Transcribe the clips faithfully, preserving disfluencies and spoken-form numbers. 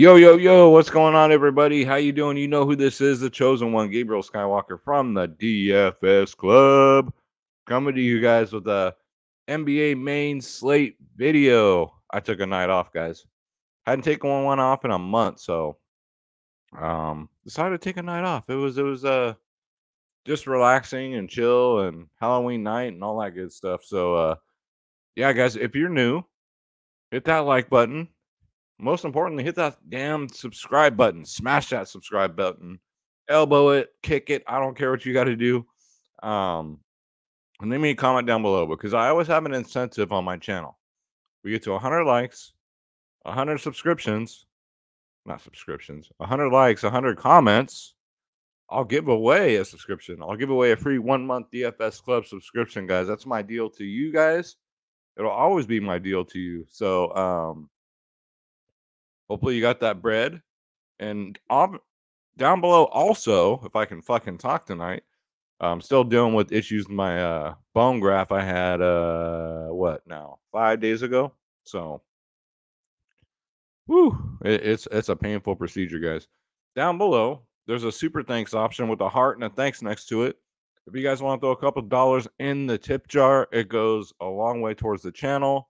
Yo, yo, yo, what's going on, everybody? How you doing? You know who this is, the chosen one, Gabriel Skywalker from the D F S Club. Coming to you guys with a N B A main slate video. I took a night off, guys. I hadn't taken one, one off in a month, so um, decided to take a night off. It was, it was uh, just relaxing and chill and Halloween night and all that good stuff. So, uh, yeah, guys, if you're new, hit that like button. Most importantly, hit that damn subscribe button. Smash that subscribe button. Elbow it. Kick it. I don't care what you got to do. Um, and leave me a comment down below, because I always have an incentive on my channel. We get to one hundred likes, one hundred subscriptions. Not subscriptions. one hundred likes, one hundred comments. I'll give away a subscription. I'll give away a free one-month D F S Club subscription, guys. That's my deal to you guys. It'll always be my deal to you. So, um... hopefully you got that bread. And um, down below also, if I can fucking talk tonight, I'm still dealing with issues with my uh, bone graft I had, uh, what now, five days ago? So, whew, it, it's, it's a painful procedure, guys. Down below, there's a super thanks option with a heart and a thanks next to it. If you guys want to throw a couple dollars in the tip jar, it goes a long way towards the channel,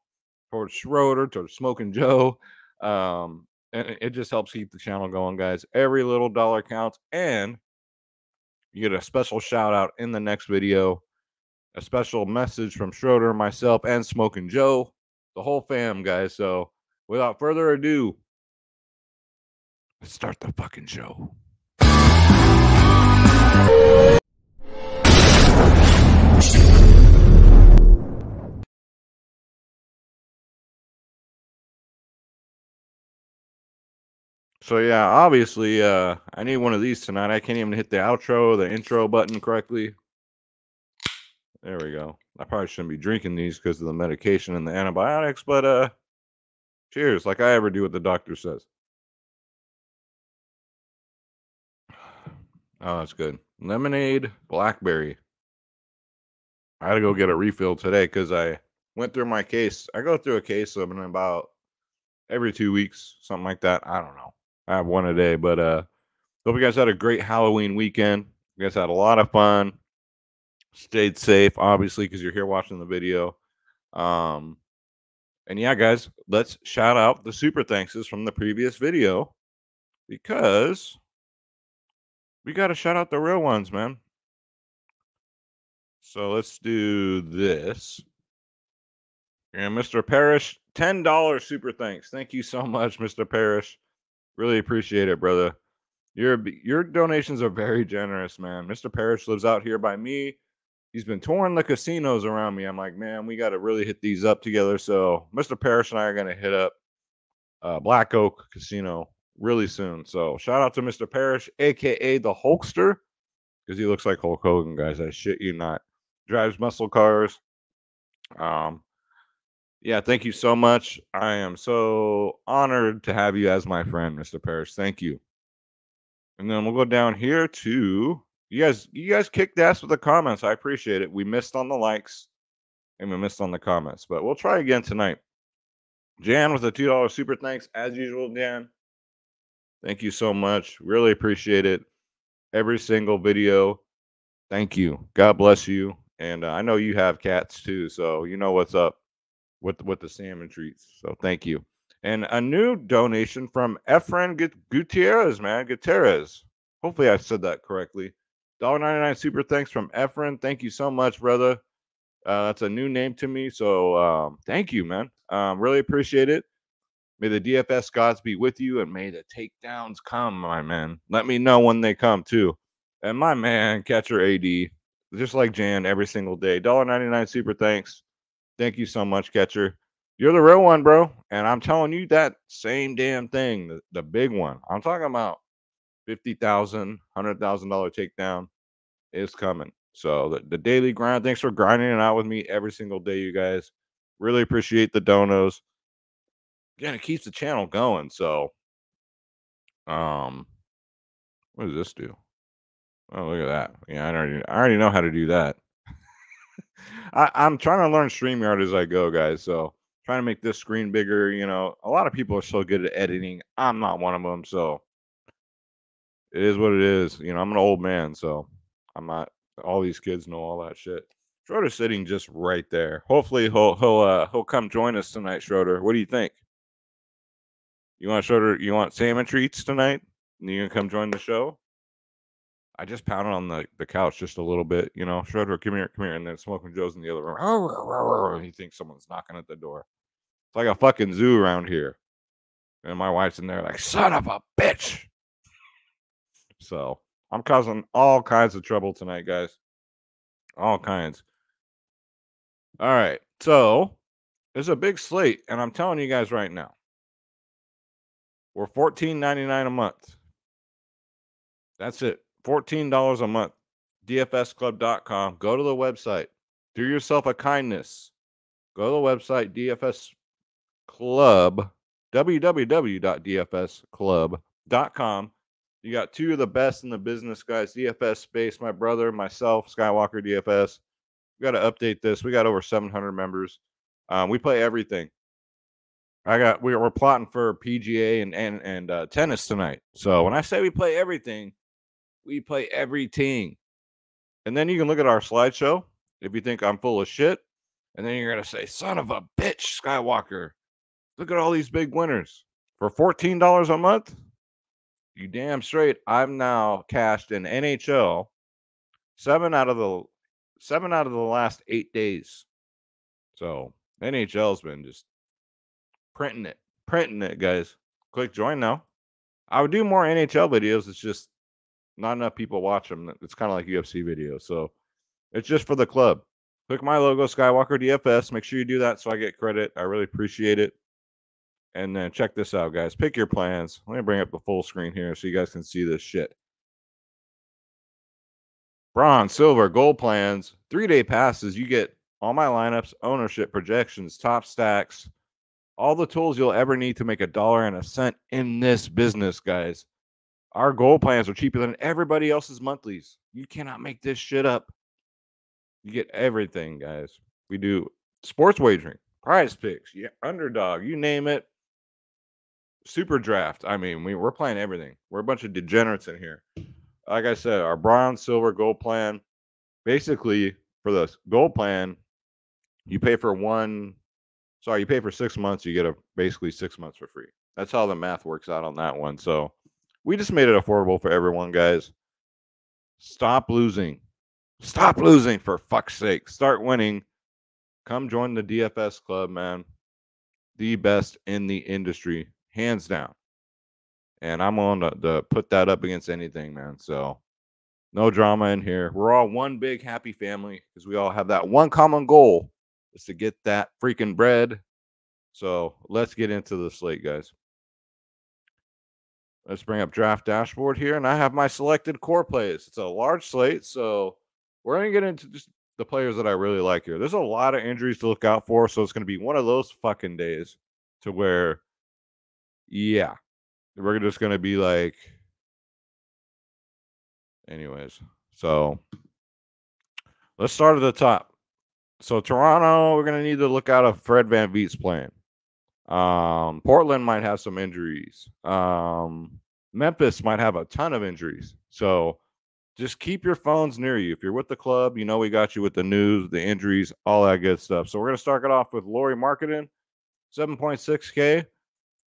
towards Schroeder, towards Smoking Joe. Um, and it just helps keep the channel going, guys. Every little dollar counts, and you get a special shout out in the next video, a special message from Schroeder, myself, and Smoking Joe, the whole fam, guys. So without further ado, let's start the fucking show. So, yeah, obviously, uh, I need one of these tonight. I can't even hit the outro, the intro button correctly. There we go. I probably shouldn't be drinking these because of the medication and the antibiotics, but uh, cheers, like I ever do what the doctor says. Oh, that's good. Lemonade, blackberry. I had to go get a refill today because I went through my case. I go through a case of about every two weeks, something like that. I don't know. I have one a day, but uh, hope you guys had a great Halloween weekend. You guys had a lot of fun. Stayed safe, obviously, because you're here watching the video. Um, and yeah, guys, let's shout out the super thankses from the previous video, because we got to shout out the real ones, man. So let's do this. And Mister Parrish, ten dollar super thanks. Thank you so much, Mister Parrish. Really appreciate it, brother. Your your donations are very generous, man. Mister Parrish lives out here by me. He's been touring the casinos around me. I'm like, man, we got to really hit these up together. So Mister Parrish and I are going to hit up uh, Black Oak Casino really soon. So shout out to Mister Parrish, a k a the Hulkster, because he looks like Hulk Hogan, guys. I shit you not. Drives muscle cars. Um. Yeah, thank you so much. I am so honored to have you as my friend, Mister Parrish. Thank you. And then we'll go down here to you guys. You guys kicked ass with the comments. I appreciate it. We missed on the likes and we missed on the comments, but we'll try again tonight. Jan with a two dollar super thanks. As usual, Jan, thank you so much. Really appreciate it. Every single video. Thank you. God bless you. And uh, I know you have cats too, so you know what's up with with the salmon treats. So thank you. And a new donation from Efren Gutierrez, man. Gutierrez. Hopefully I said that correctly. one ninety-nine super thanks from Efren. Thank you so much, brother. Uh, that's a new name to me. So um, thank you, man. Um, really appreciate it. May the D F S gods be with you, and may the takedowns come, my man. Let me know when they come, too. And my man, Catcher A D, just like Jan, every single day. one ninety-nine super thanks. Thank you so much, Catcher. You're the real one, bro. And I'm telling you that same damn thing, the, the big one. I'm talking about fifty thousand dollars, one hundred thousand dollar takedown is coming. So the, the daily grind, thanks for grinding it out with me every single day, you guys. Really appreciate the donos. Again, it keeps the channel going. So um, what does this do? Oh, look at that. Yeah, I already, I already know how to do that. I, I'm trying to learn StreamYard as I go, guys. So trying to make this screen bigger. You know, a lot of people are so good at editing. I'm not one of them, so it is what it is. You know, I'm an old man, so I'm not. All these kids know all that shit. Schroeder's sitting just right there. Hopefully, he'll he'll uh, he'll come join us tonight, Schroeder. What do you think? You want Schroeder? You want salmon treats tonight? You gonna come join the show? I just pounded on the, the couch just a little bit, you know. Schroeder, come here, come here, and then Smoking Joe's in the other room. He thinks someone's knocking at the door. It's like a fucking zoo around here. And my wife's in there like, son of a bitch. So I'm causing all kinds of trouble tonight, guys. All kinds. All right. So there's a big slate, and I'm telling you guys right now, we're fourteen ninety-nine a month. That's it. fourteen dollars a month. D F S Club dot com. Go to the website. Do yourself a kindness. Go to the website, D F S Club, w w w dot D F S club dot com. You got two of the best in the business, guys. D F S Space, my brother, myself, Skywalker D F S. We got to update this. We got over seven hundred members. Um, we play everything. I got. We we're plotting for P G A and and and uh, tennis tonight. So when I say we play everything, we play every team. And then you can look at our slideshow if you think I'm full of shit. And then you're gonna say, "Son of a bitch, Skywalker! Look at all these big winners for fourteen dollars a month." You damn straight. I'm now cashed in N H L seven out of the seven out of the last eight days. So N H L's been just printing it, printing it, guys. Click join now. I would do more N H L videos. It's just not enough people watch them. It's kind of like U F C videos. So it's just for the club. Click my logo, Skywalker D F S. Make sure you do that so I get credit. I really appreciate it. And then check this out, guys. Pick your plans. Let me bring up the full screen here so you guys can see this shit. Bronze, silver, gold plans. Three-day passes. You get all my lineups, ownership, projections, top stacks. All the tools you'll ever need to make a dollar and a cent in this business, guys. Our goal plans are cheaper than everybody else's monthlies. You cannot make this shit up. You get everything, guys. We do sports wagering, prize picks, yeah, underdog, you name it. Super draft. I mean, we, we're playing everything. We're a bunch of degenerates in here. Like I said, our bronze, silver, gold plan. Basically, for the gold plan, you pay for one... Sorry, you pay for six months, you get a basically six months for free. That's how the math works out on that one. So we just made it affordable for everyone, guys. Stop losing. Stop losing, for fuck's sake. Start winning. Come join the D F S Club, man. The best in the industry, hands down. And I'm willing to, to put that up against anything, man. So no drama in here. We're all one big happy family because we all have that one common goal. Is to get that freaking bread. So let's get into the slate, guys. Let's bring up draft dashboard here, and I have my selected core plays. It's a large slate, so we're going to get into just the players that I really like here. There's a lot of injuries to look out for, so it's going to be one of those fucking days to where, yeah, we're just going to be like, anyways. So let's start at the top. So Toronto, we're going to need to look out if Fred VanVleet's playing. Um, Portland might have some injuries. Um, Memphis might have a ton of injuries. So just keep your phones near you. If you're with the club, you know we got you with the news, the injuries, all that good stuff. So we're going to start it off with Lauri Markkanen, seven point six K.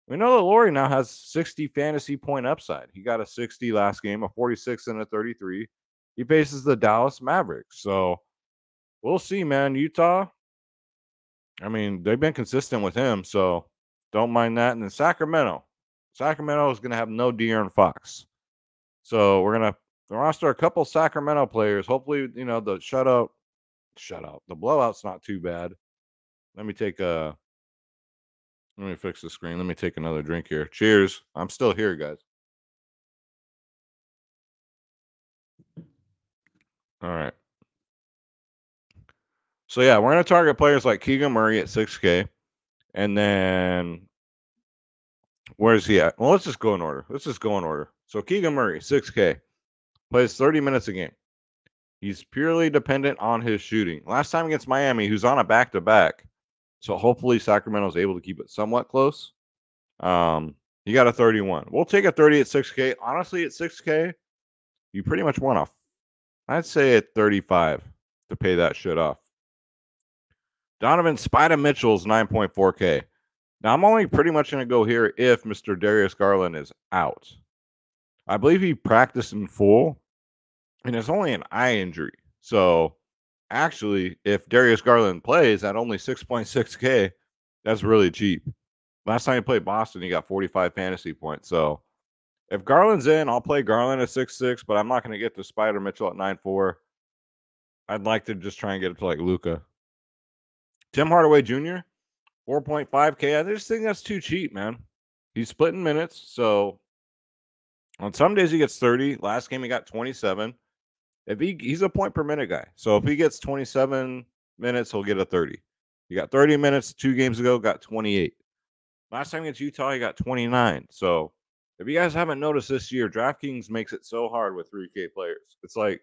We know that Lauri now has sixty fantasy point upside. He got a sixty last game, a forty-six and a thirty-three. He faces the Dallas Mavericks. So we'll see, man. Utah, I mean, they've been consistent with him, so don't mind that. And then Sacramento. Sacramento is going to have no De'Aaron Fox. So we're going to roster a couple Sacramento players. Hopefully, you know, the shutout, shutout, the blowout's not too bad. Let me take a, let me fix the screen. Let me take another drink here. Cheers. I'm still here, guys. All right. So, yeah, we're going to target players like Keegan Murray at six K. And then, where is he at? Well, let's just go in order. Let's just go in order. So, Keegan Murray, six K. Plays thirty minutes a game. He's purely dependent on his shooting. Last time against Miami, who's on a back-to-back, So hopefully Sacramento's able to keep it somewhat close. Um, you got a thirty-one. We'll take a thirty at six K. Honestly, at six K, you pretty much want off. I'd say at thirty-five to pay that shit off. Donovan Spider Mitchell's nine point four K. Now, I'm only pretty much going to go here if Mister Darius Garland is out. I believe he practiced in full, and it's only an eye injury. So, actually, if Darius Garland plays at only six point six K, that's really cheap. Last time he played Boston, he got forty-five fantasy points. So, if Garland's in, I'll play Garland at six six, but I'm not going to get to Spider Mitchell at nine four. I'd like to just try and get it to, like, Luka. Tim Hardaway Junior, four point five K. I just think that's too cheap, man. He's splitting minutes, so on some days he gets thirty. Last game he got twenty-seven. If he he's a point per minute guy, so if he gets twenty-seven minutes, he'll get a thirty. He got thirty minutes two games ago, got twenty-eight. Last time against Utah, he got twenty-nine. So if you guys haven't noticed this year, DraftKings makes it so hard with three K players. It's like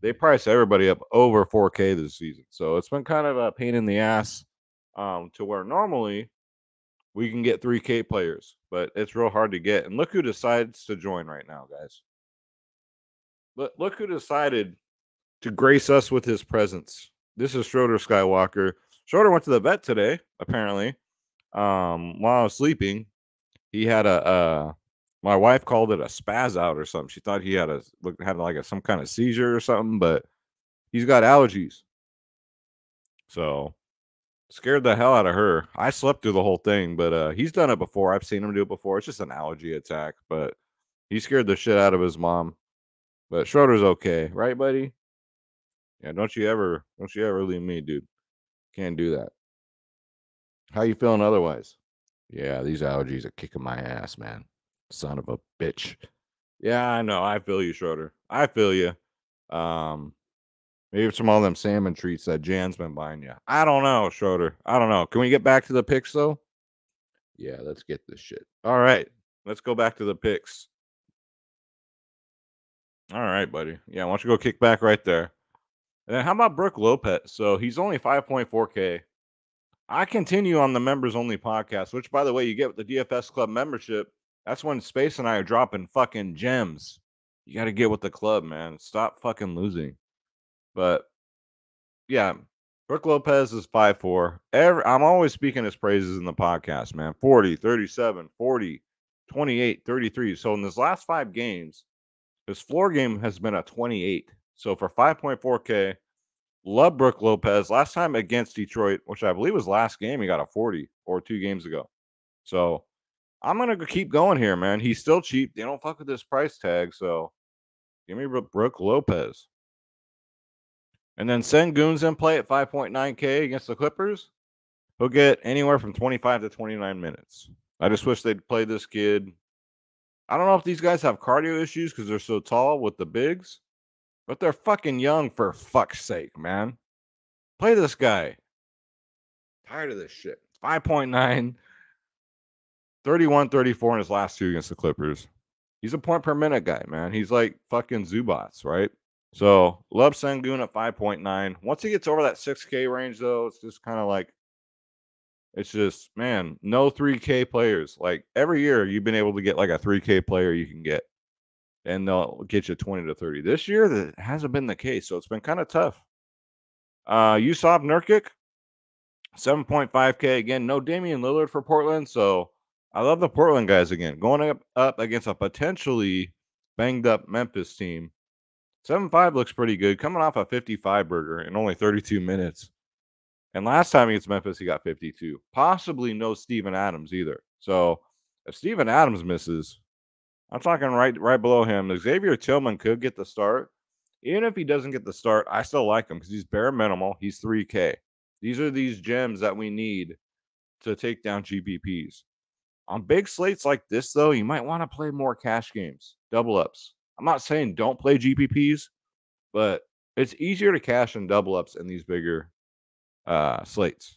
they price everybody up over four K this season. So it's been kind of a pain in the ass um, to where normally we can get three K players, but it's real hard to get. And look who decides to join right now, guys. Look, look who decided to grace us with his presence. This is Schroeder Skywalker. Schroeder went to the vet today, apparently. Um, while I was sleeping, he had a, uh, my wife called it a spaz out or something. She thought he had a had like a, some kind of seizure or something, but he's got allergies. So scared the hell out of her. I slept through the whole thing, but uh, he's done it before. I've seen him do it before. It's just an allergy attack, but he scared the shit out of his mom. But Schroeder's okay, right, buddy? Yeah, don't you ever, don't you ever leave me, dude. Can't do that. How you feeling otherwise? Yeah, these allergies are kicking my ass, man. Son of a bitch. Yeah, I know. I feel you, Schroeder. I feel you. Um, maybe it's from all them salmon treats that Jan's been buying you. I don't know, Schroeder. I don't know. Can we get back to the picks, though? Yeah, let's get this shit. All right. Let's go back to the picks. All right, buddy. Yeah, why don't you go kick back right there. And then how about Brook Lopez? So he's only five point four K. I continue on the members-only podcast, which, by the way, you get with the D F S Club membership. That's when Space and I are dropping fucking gems. You got to get with the club, man. Stop fucking losing. But, yeah, Brook Lopez is five four. Every, I'm always speaking his praises in the podcast, man. forty, thirty-seven, forty, twenty-eight, thirty-three. So in his last five games, his floor game has been a twenty-eight. So for five point four K, love Brook Lopez. Last time against Detroit, which I believe was last game, he got a forty or two games ago. So I'm going to keep going here, man. He's still cheap. They don't fuck with this price tag, so give me Brook Lopez. And then Sengun's in play at five point nine K against the Clippers. He'll get anywhere from twenty-five to twenty-nine minutes. I just wish they'd play this kid. I don't know if these guys have cardio issues because they're so tall with the bigs, but they're fucking young for fuck's sake, man. Play this guy. Tired of this shit. five point nine. thirty-one, thirty-four in his last two against the Clippers. He's a point per minute guy, man. He's like fucking Zubats, right? So, love Sengun at five point nine. Once he gets over that six K range, though, it's just kind of like, it's just, man, no three K players. Like, every year you've been able to get like a three K player you can get, and they'll get you twenty to thirty. This year, that hasn't been the case, so it's been kind of tough. Uh, Yusuf Nurkic, seven point five K. Again, no Damian Lillard for Portland, so I love the Portland guys again. Going up, up against a potentially banged-up Memphis team. seven five looks pretty good. Coming off a fifty-five burger in only thirty-two minutes. And last time against Memphis, he got fifty-two. Possibly no Steven Adams either. So if Steven Adams misses, I'm talking right, right below him. Xavier Tillman could get the start. Even if he doesn't get the start, I still like him because he's bare minimal. He's three K. These are these gems that we need to take down G P Ps. On big slates like this, though, you might want to play more cash games, double ups. I'm not saying don't play G P Ps, but it's easier to cash in double ups in these bigger uh, slates.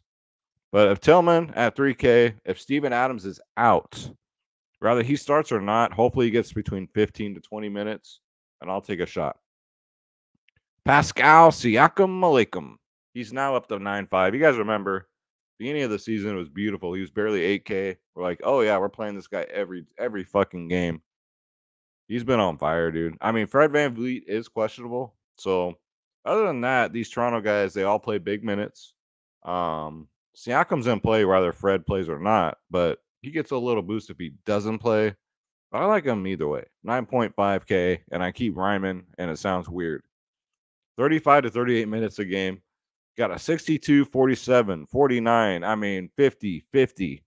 But if Tillman at three K, if Steven Adams is out, rather he starts or not, hopefully he gets between fifteen to twenty minutes, and I'll take a shot. Pascal Siakam Malakam. He's now up to nine five. You guys remember Beginning of the season, it was beautiful. He was barely eight K. We're like, oh, yeah, we're playing this guy every every fucking game. He's been on fire, dude. I mean, Fred VanVleet is questionable. So, other than that, these Toronto guys, they all play big minutes. Um, Siakam's in play, whether Fred plays or not, but he gets a little boost if he doesn't play. But I like him either way. nine point five K, and I keep rhyming, and it sounds weird. thirty-five to thirty-eight minutes a game. Got a sixty-two, forty-seven, forty-nine, I mean, fifty, fifty.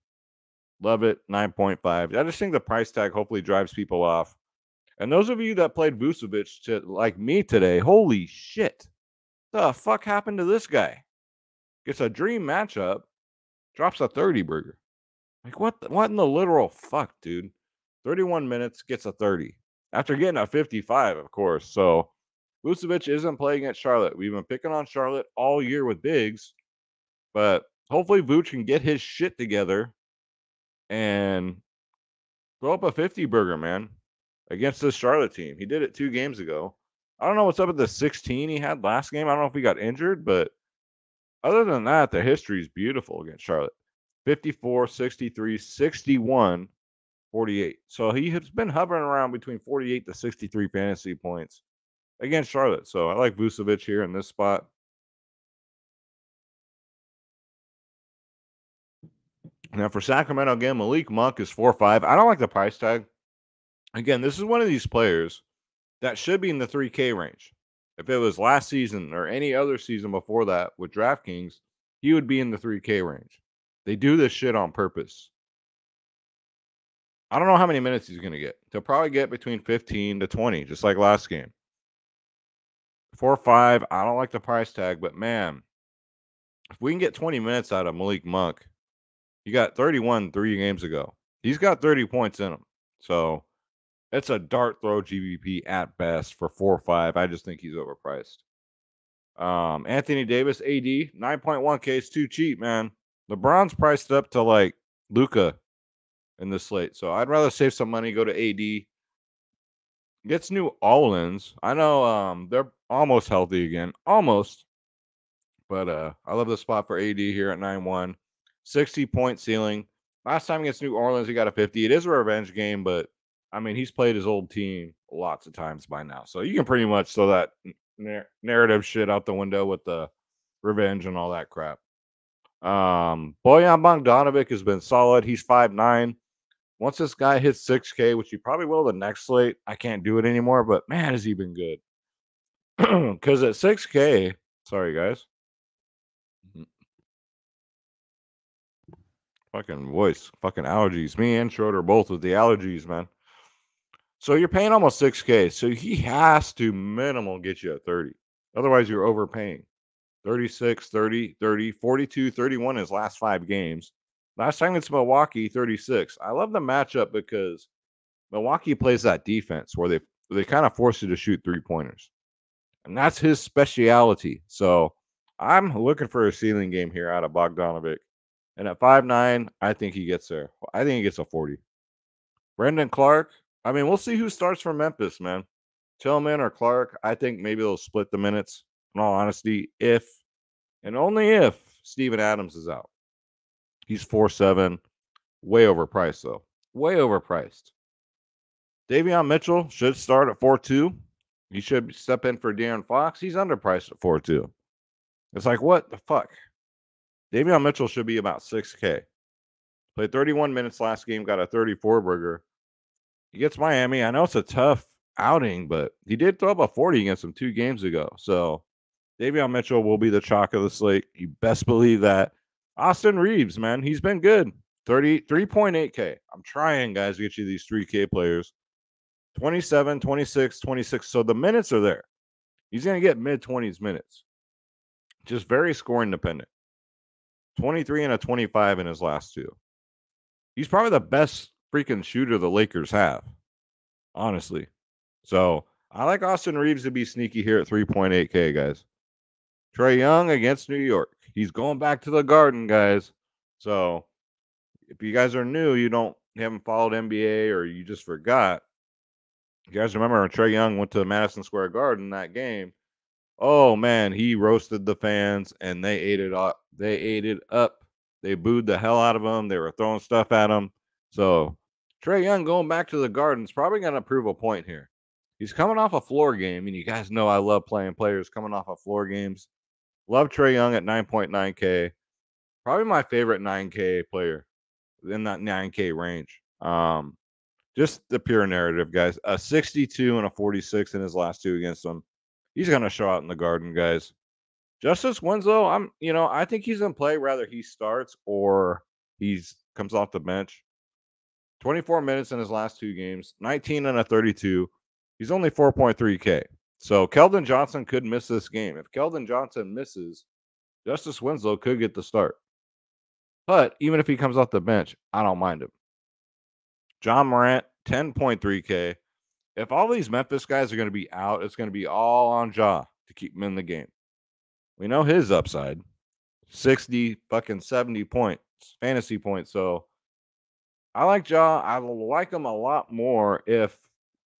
Love it, nine point five. I just think the price tag hopefully drives people off. And those of you that played Vucevic to, like me today, holy shit. The fuck happened to this guy? Gets a dream matchup, drops a thirty burger. Like, what, the, what in the literal fuck, dude? thirty-one minutes, gets a thirty. After getting a fifty-five, of course, so... Vucevic isn't playing against Charlotte. We've been picking on Charlotte all year with bigs, but hopefully Vuce can get his shit together and throw up a fifty burger, man, against this Charlotte team. He did it two games ago. I don't know what's up with the sixteen he had last game. I don't know if he got injured, but other than that, the history is beautiful against Charlotte. fifty-four, sixty-three, sixty-one, forty-eight. So he has been hovering around between forty-eight to sixty-three fantasy points against Charlotte. So I like Vucevic here in this spot. Now for Sacramento, again, Malik Monk is four five. I don't like the price tag. Again, this is one of these players that should be in the three K range. If it was last season or any other season before that with DraftKings, he would be in the three K range. They do this shit on purpose. I don't know how many minutes he's going to get. He'll probably get between fifteen to twenty, just like last game. four five, I don't like the price tag, but man, if we can get twenty minutes out of Malik Monk, he got thirty-one three games ago. He's got thirty points in him. So it's a dart throw G B P at best for four five. I just think he's overpriced. Um, Anthony Davis, A D, nine point one K is too cheap, man. LeBron's priced up to like Luka in this slate. So I'd rather save some money, go to A D. Gets New Orleans. I know um, they're almost healthy again. Almost. But uh, I love the spot for A D here at nine one. sixty-point ceiling. Last time against New Orleans, he got a fifty. It is a revenge game, but, I mean, he's played his old team lots of times by now. So you can pretty much throw that nar- narrative shit out the window with the revenge and all that crap. Um, Bojan Bogdanovic has been solid. He's five nine. Once this guy hits six K, which he probably will the next slate, I can't do it anymore, but man, has he been good. Because at six K, sorry, guys. Fucking voice, fucking allergies. Me and Schroeder both with the allergies, man. So you're paying almost six K, so he has to minimal get you at thirty. Otherwise, you're overpaying. thirty-six, thirty, thirty, forty-two, thirty-one his last five games. Last time it's Milwaukee, thirty-six. I love the matchup because Milwaukee plays that defense where they they kind of force you to shoot three-pointers. And that's his specialty. So I'm looking for a ceiling game here out of Bogdanovic. And at five nine, I think he gets there. I think he gets a forty. Brandon Clark, I mean, we'll see who starts for Memphis, man. Tillman or Clark, I think maybe they'll split the minutes, in all honesty, if and only if Steven Adams is out. He's four seven, way overpriced, though. Way overpriced. Davion Mitchell should start at four two. He should step in for De'Aaron Fox. He's underpriced at four two. It's like, what the fuck? Davion Mitchell should be about six K. Played thirty-one minutes last game, got a thirty-four burger. He gets Miami. I know it's a tough outing, but he did throw up a forty against them two games ago. So Davion Mitchell will be the chalk of the slate. You best believe that. Austin Reaves, man, he's been good. thirty-three point eight K. I'm trying, guys, to get you these three K players. twenty-seven, twenty-six, twenty-six. So the minutes are there. He's going to get mid-twenties minutes. Just very scoring dependent. twenty-three and a twenty-five in his last two. He's probably the best freaking shooter the Lakers have, honestly. So I like Austin Reaves to be sneaky here at three point eight K, guys. Trae Young against New York. He's going back to the Garden, guys. So if you guys are new, you don't you haven't followed N B A or you just forgot. You guys remember when Trae Young went to the Madison Square Garden that game? Oh man, he roasted the fans and they ate it up. They ate it up. They booed the hell out of him. They were throwing stuff at him. So Trae Young going back to the Garden is probably going to prove a point here. He's coming off a floor game, and you guys know I love playing players coming off of floor games. Love Trae Young at nine point nine K. Probably my favorite nine K player in that nine K range. Um, just the pure narrative, guys. A sixty-two and a forty-six in his last two against them. He's going to show out in the Garden, guys. Justice Winslow, I'm, you know, I think he's in play whether he starts or he's comes off the bench. twenty-four minutes in his last two games, nineteen and a thirty-two. He's only four point three K. So Keldon Johnson could miss this game. If Keldon Johnson misses, Justice Winslow could get the start. But even if he comes off the bench, I don't mind him. John Morant, ten point three K. If all these Memphis guys are going to be out, it's going to be all on Ja to keep him in the game. We know his upside. sixty fucking seventy points, fantasy points. So I like Ja. I like him a lot more if,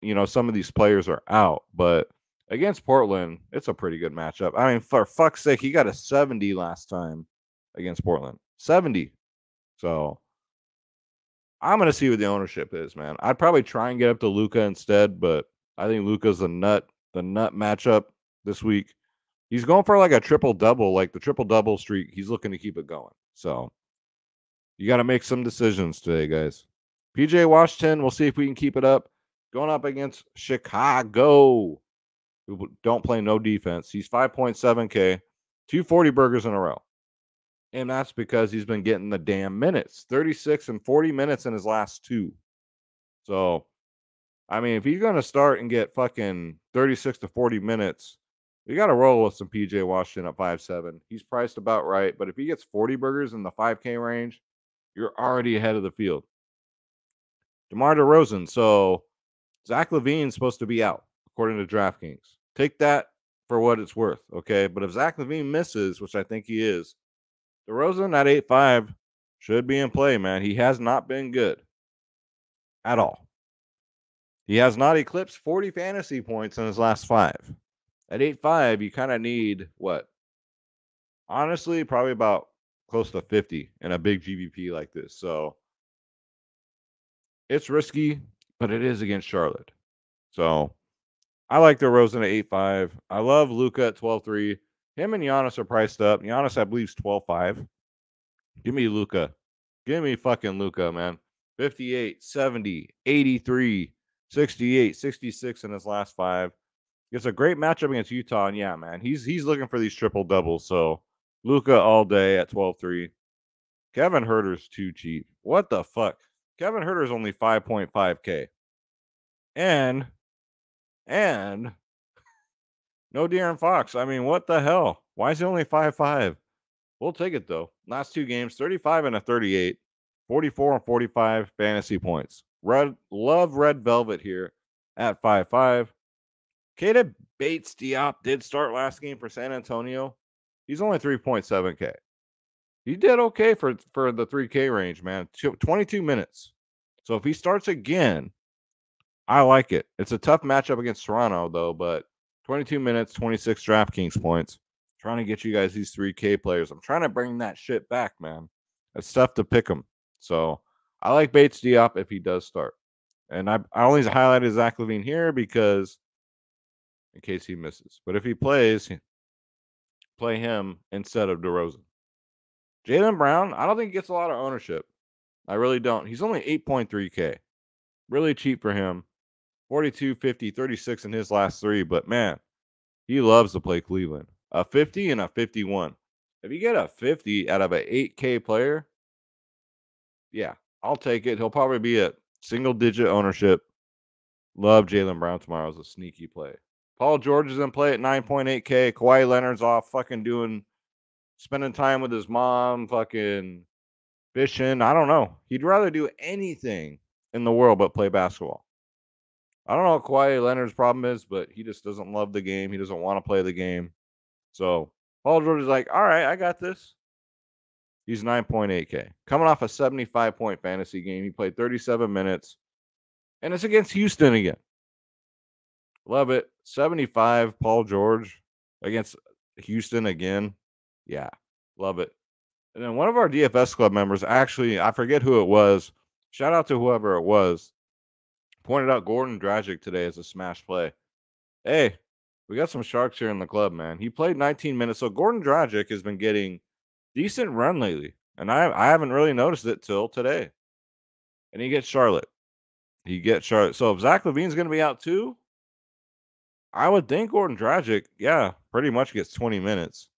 you know, some of these players are out. But against Portland, it's a pretty good matchup. I mean, for fuck's sake, he got a seventy last time against Portland. seventy. So I'm going to see what the ownership is, man. I'd probably try and get up to Luka instead, but I think Luka's the nut, the nut matchup this week. He's going for like a triple-double, like the triple-double streak. He's looking to keep it going. So you got to make some decisions today, guys. P J Washington, we'll see if we can keep it up. Going up against Chicago, who don't play no defense. He's five point seven K, two forty burgers in a row. And that's because he's been getting the damn minutes. thirty-six and forty minutes in his last two. So, I mean, if he's going to start and get fucking thirty-six to forty minutes, you got to roll with some P J Washington at five seven. He's priced about right, but if he gets forty burgers in the five K range, you're already ahead of the field. DeMar DeRozan. So, Zach LaVine is supposed to be out, according to DraftKings. Take that for what it's worth, okay? But if Zach LaVine misses, which I think he is, DeRozan at eight five should be in play, man. He has not been good at all. He has not eclipsed forty fantasy points in his last five. At eight five, you kind of need, what? Honestly, probably about close to fifty in a big G V P like this. So it's risky, but it is against Charlotte. So I like DeRozan at eight five. I love Luka at twelve three. Him and Giannis are priced up. Giannis, I believe, is twelve five. Give me Luka. Give me fucking Luka, man. fifty-eight, seventy, eighty-three, sixty-eight, sixty-six in his last five. It's a great matchup against Utah, and yeah, man, he's he's looking for these triple doubles. So Luka all day at twelve three. Kevin Huerter's too cheap. What the fuck? Kevin Huerter's only five point five K, and and no De'Aaron Fox. I mean, what the hell? Why is he only five five? We'll take it though. Last two games, thirty-five and a thirty-eight, forty-four and forty-five fantasy points. Red love Red Velvet here at five five. Keita Bates-Diop did start last game for San Antonio. He's only three point seven K. He did okay for, for the three K range, man. twenty-two minutes. So if he starts again, I like it. It's a tough matchup against Toronto, though, but twenty-two minutes, twenty-six DraftKings points. I'm trying to get you guys these three K players. I'm trying to bring that shit back, man. It's tough to pick them. So I like Bates-Diop if he does start. And I, I only highlighted Zach LaVine here because in case he misses. But if he plays, play him instead of DeRozan. Jaylen Brown, I don't think he gets a lot of ownership. I really don't. He's only eight point three K. Really cheap for him. forty-two, fifty, thirty-six in his last three. But, man, he loves to play Cleveland. A fifty and a fifty-one. If you get a fifty out of an eight K player, yeah, I'll take it. He'll probably be at single-digit ownership. Love Jaylen Brown tomorrow as a sneaky play. Paul George is in play at nine point eight K. Kawhi Leonard's off fucking doing, spending time with his mom, fucking fishing. I don't know. He'd rather do anything in the world but play basketball. I don't know what Kawhi Leonard's problem is, but he just doesn't love the game. He doesn't want to play the game. So Paul George is like, all right, I got this. He's nine point eight K. Coming off a seventy-five point fantasy game. He played thirty-seven minutes. And it's against Houston again. Love it. seventy-five, Paul George against Houston again. Yeah, love it. And then one of our D F S Club members, actually, I forget who it was, shout out to whoever it was, pointed out Gordon Dragic today as a smash play. Hey, we got some sharks here in the club, man. He played nineteen minutes. So Gordon Dragic has been getting decent run lately, and I, I haven't really noticed it till today. And he gets Charlotte. He gets Charlotte. So if Zach LaVine's going to be out too, I would think Gordon Dragic, yeah, pretty much gets twenty minutes.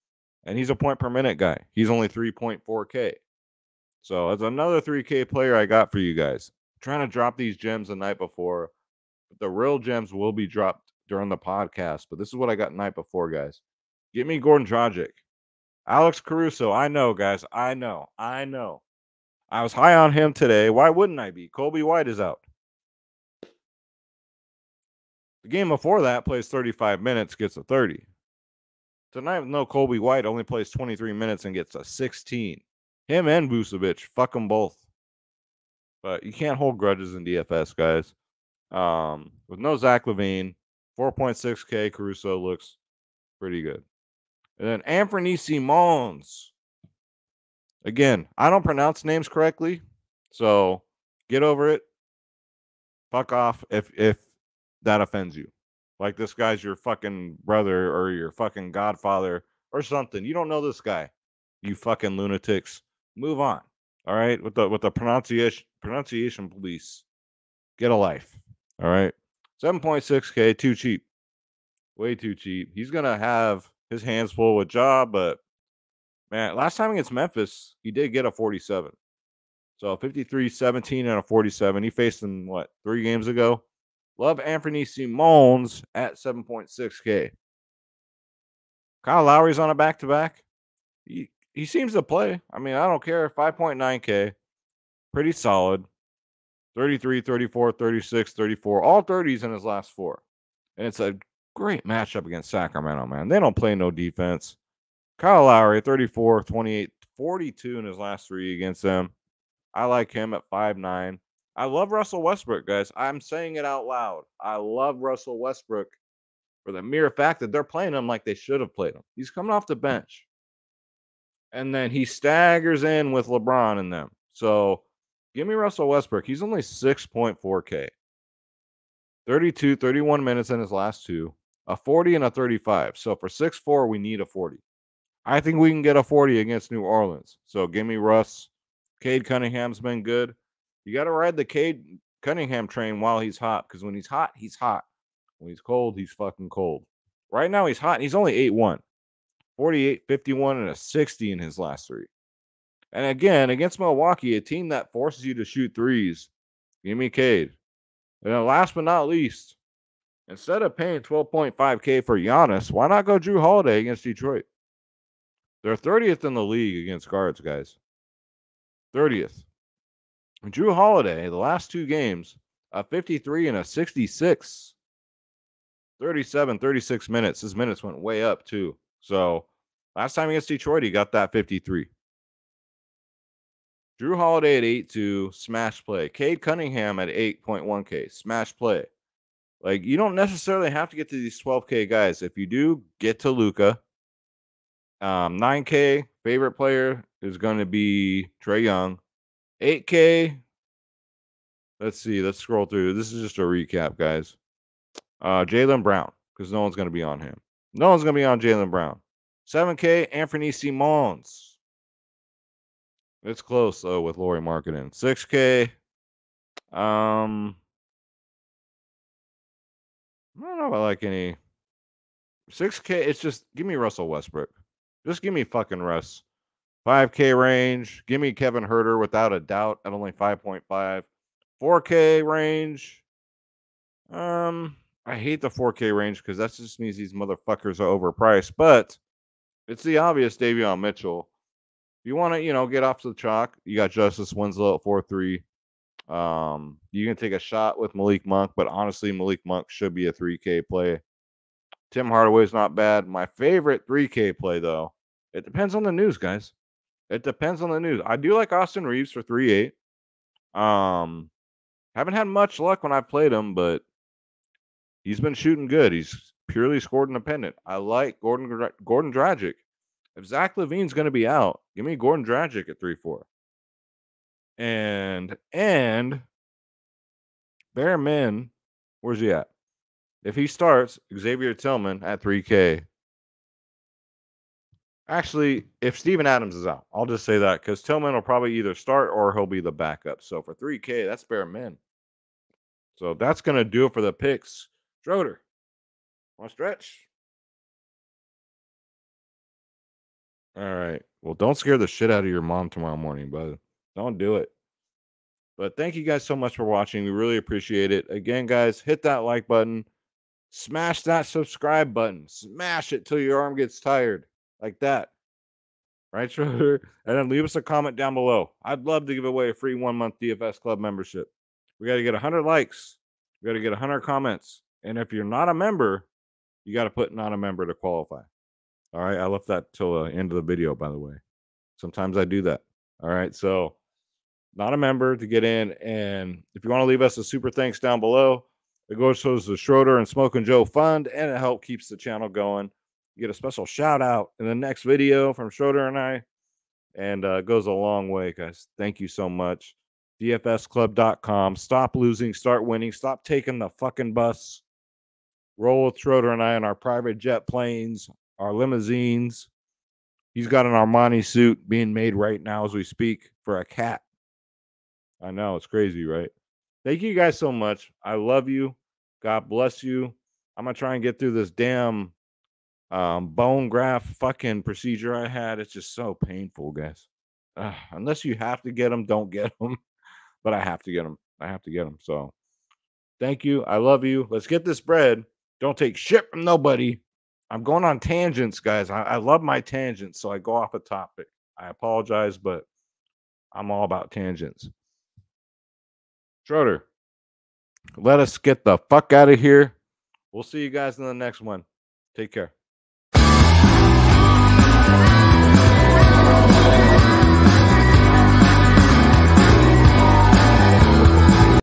And he's a point per minute guy. He's only three point four K. So that's another three K player I got for you guys. I'm trying to drop these gems the night before. But the real gems will be dropped during the podcast. But this is what I got the night before, guys. Get me Gordon Dragic. Alex Caruso. I know, guys. I know. I know. I was high on him today. Why wouldn't I be? Kobe White is out. The game before that plays thirty-five minutes, gets a thirty. Tonight, no Kobe White, only plays twenty-three minutes and gets a sixteen. Him and Vucevic, fuck them both. But you can't hold grudges in D F S, guys. Um, with no Zach LaVine, four point six K, Caruso looks pretty good. And then Anfernee Simons. Again, I don't pronounce names correctly, so get over it. Fuck off if if that offends you. Like, this guy's your fucking brother or your fucking godfather or something. You don't know this guy, you fucking lunatics. Move on. All right, with the with the pronunciation pronunciation police, get a life. All right, seven point six K, too cheap, way too cheap. He's gonna have his hands full with Ja, but man, last time against Memphis, he did get a forty-seven. So fifty-three, seventeen, and a forty-seven. He faced him what three games ago. Love Anfernee Simons at seven point six K. Kyle Lowry's on a back-to-back. He, he seems to play. I mean, I don't care. five point nine K. Pretty solid. thirty-three, thirty-four, thirty-six, thirty-four. All thirties in his last four. And it's a great matchup against Sacramento, man. They don't play no defense. Kyle Lowry, thirty-four, twenty-eight, forty-two in his last three against them. I like him at five nine. I love Russell Westbrook, guys. I'm saying it out loud. I love Russell Westbrook for the mere fact that they're playing him like they should have played him. He's coming off the bench. And then he staggers in with LeBron and them. So give me Russell Westbrook. He's only six point four K. thirty-two, thirty-one minutes in his last two. A forty and a thirty-five. So for six four, we need a forty. I think we can get a forty against New Orleans. So give me Russ. Cade Cunningham's been good. You got to ride the Cade Cunningham train while he's hot, because when he's hot, he's hot. When he's cold, he's fucking cold. Right now, he's hot, and he's only eight one. forty-eight, fifty-one, and a sixty in his last three. And again, against Milwaukee, a team that forces you to shoot threes, give me Cade. And then last but not least, instead of paying twelve point five K for Giannis, why not go Jrue Holiday against Detroit? They're thirtieth in the league against guards, guys. thirtieth. Jrue Holiday, the last two games, a fifty-three and a sixty-six. thirty-seven, thirty-six minutes. His minutes went way up, too. So, last time against Detroit, he got that fifty-three. Jrue Holiday at eight two, smash play. Cade Cunningham at eight point one K, smash play. Like, you don't necessarily have to get to these twelve K guys. If you do, get to Luka. Um, nine K, favorite player is going to be Trae Young. eight K. Let's see. Let's scroll through. This is just a recap, guys. Uh, Jaylen Brown, because no one's going to be on him. No one's going to be on Jaylen Brown. seven K, Anfernee Simons. It's close, though, with Lauri Markkanen. six K. Um, I don't know if I like any. six K, it's just, give me Russell Westbrook. Just give me fucking Russ. five K range. Give me Kevin Huerter without a doubt at only five point five. four K range. Um, I hate the four K range because that just means these motherfuckers are overpriced. But it's the obvious Davion Mitchell. If you want to, you know, get off to the chalk, you got Justice Winslow at four three. Um, you can take a shot with Malik Monk, but honestly, Malik Monk should be a three K play. Tim Hardaway's not bad. My favorite three K play, though. It depends on the news, guys. It depends on the news. I do like Austin Reaves for three eight. Um, haven't had much luck when I played him, but he's been shooting good. He's purely scored and dependent. I like Gordon Gordon Dragic If Zach LaVine's going to be out, give me Gordon Dragic at three four. And, and, bare men, where's he at? If he starts, Xavier Tillman at three K. Actually, if Steven Adams is out, I'll just say that because Tillman will probably either start or he'll be the backup. So for three K, that's bare men. So that's going to do it for the picks. Schroeder, want to stretch? All right. Well, don't scare the shit out of your mom tomorrow morning, bud. Don't do it. But thank you guys so much for watching. We really appreciate it. Again, guys, hit that like button. Smash that subscribe button. Smash it till your arm gets tired. Like that. Right, Schroeder? And then leave us a comment down below. I'd love to give away a free one-month D F S Club membership. We got to get one hundred likes. We got to get one hundred comments. And if you're not a member, you got to put not a member to qualify. All right? I left that till the end of the video, by the way. Sometimes I do that. All right? So not a member to get in. And if you want to leave us a super thanks down below, it goes to the Schroeder and Smoking Joe Fund, and it helps keeps the channel going. You get a special shout out in the next video from Schroeder and I, and uh, it goes a long way, guys. Thank you so much. D F S Club dot com. Stop losing, start winning. Stop taking the fucking bus. Roll with Schroeder and I in our private jet planes, our limousines. He's got an Armani suit being made right now as we speak for a cat. I know, it's crazy, right? Thank you guys so much. I love you. God bless you. I'm going to try and get through this damn um bone graft fucking procedure I had. It's just so painful, guys. Ugh, unless you have to get them, don't get them. But I have to get them. I have to get them. So thank you. I love you. Let's get this bread. Don't take shit from nobody. I'm going on tangents, guys. I, I love my tangents, so I go off a topic. I apologize, but I'm all about tangents. Schroeder, let us get the fuck out of here. We'll see you guys in the next one. Take care.